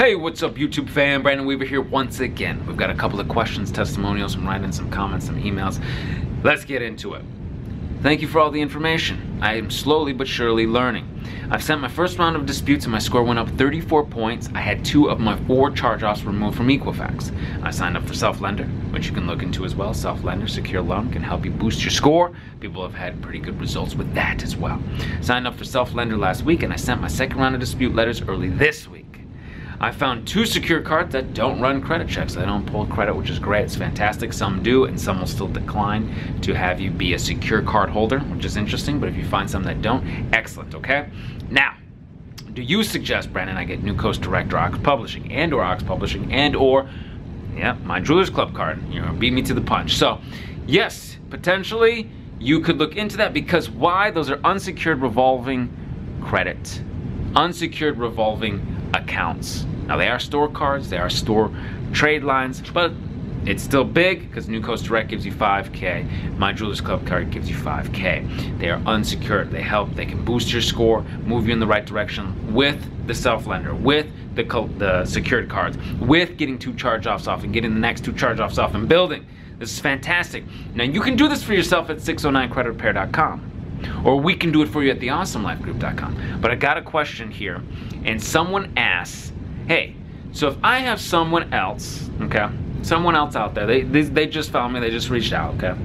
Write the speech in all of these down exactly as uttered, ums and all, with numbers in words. Hey, what's up YouTube fam? Brandon Weaver here once again. We've got a couple of questions, testimonials, some write-ins, some comments, some emails. Let's get into it. Thank you for all the information. I am slowly but surely learning. I've sent my first round of disputes and my score went up thirty-four points. I had two of my four charge-offs removed from Equifax. I signed up for Self Lender, which you can look into as well. Self Lender, secure loan, can help you boost your score. People have had pretty good results with that as well. Signed up for Self Lender last week and I sent my second round of dispute letters early this week. I found two secure cards that don't run credit checks. They don't pull credit, which is great, it's fantastic. Some do, and some will still decline to have you be a secure card holder, which is interesting, but if you find some that don't, excellent, okay? Now, do you suggest, Brandon, I get NewCoastDirect or Ox Publishing, and or Ox Publishing, and or, yeah, My Jewelers Club card, you know, beat me to the punch. So, yes, potentially, you could look into that, because why? Those are unsecured revolving credit. Unsecured revolving accounts. Now they are store cards, they are store trade lines, but it's still big because NewCoastDirect gives you five K, My Jewelers Club card gives you five K. They are unsecured, they help, they can boost your score, move you in the right direction with the self-lender, with the, the secured cards, with getting two charge-offs off and getting the next two charge-offs off and building. This is fantastic. Now you can do this for yourself at six oh nine credit repair dot com. Or we can do it for you at the awesome life group dot com. But I got a question here, and someone asks, hey, so if I have someone else, okay, someone else out there, they, they, they just found me, they just reached out, okay?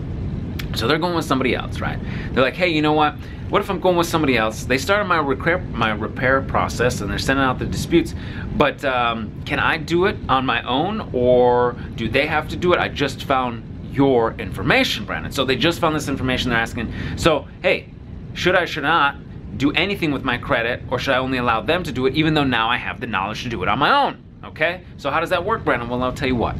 So they're going with somebody else, right? They're like, hey, you know what? What if I'm going with somebody else? They started my repair, my repair process and they're sending out the disputes, but um, can I do it on my own or do they have to do it? I just found your information, Brandon. So they just found this information, they're asking, so hey, should I, should not do anything with my credit or should I only allow them to do it even though now I have the knowledge to do it on my own, okay? So how does that work, Brandon? Well, I'll tell you what.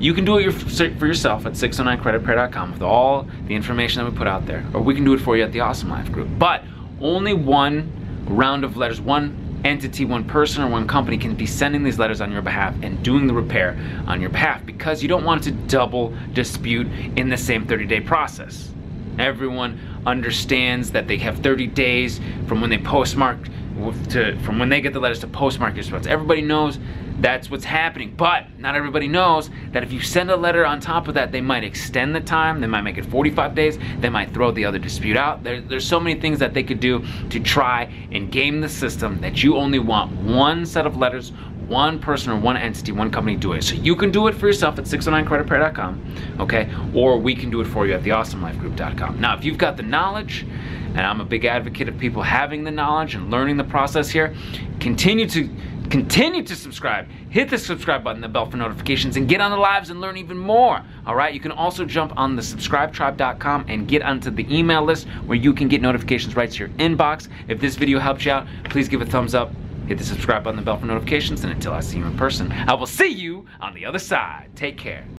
You can do it for yourself at six oh nine credit repair dot com with all the information that we put out there, or we can do it for you at the Awesome Life Group. But only one round of letters, one entity, one person, or one company can be sending these letters on your behalf and doing the repair on your behalf, because you don't want to double dispute in the same thirty day process. Everyone understands that they have thirty days from when they postmark to from when they get the letters to postmark your response. Everybody knows that's what's happening, but not everybody knows that if you send a letter on top of that, they might extend the time, they might make it forty-five days, they might throw the other dispute out. There, there's so many things that they could do to try and game the system that you only want one set of letters, one person or one entity, one company do it. So you can do it for yourself at six oh nine credit repair dot com, okay? Or we can do it for you at the awesome life group dot com. Now, if you've got the knowledge, and I'm a big advocate of people having the knowledge and learning the process here, continue to Continue to subscribe, hit the subscribe button, the bell for notifications, and get on the lives and learn even more, all right? You can also jump on the subscribe tribe dot com and get onto the email list where you can get notifications right to your inbox. If this video helped you out, please give a thumbs up, hit the subscribe button, the bell for notifications, and until I see you in person, I will see you on the other side. Take care.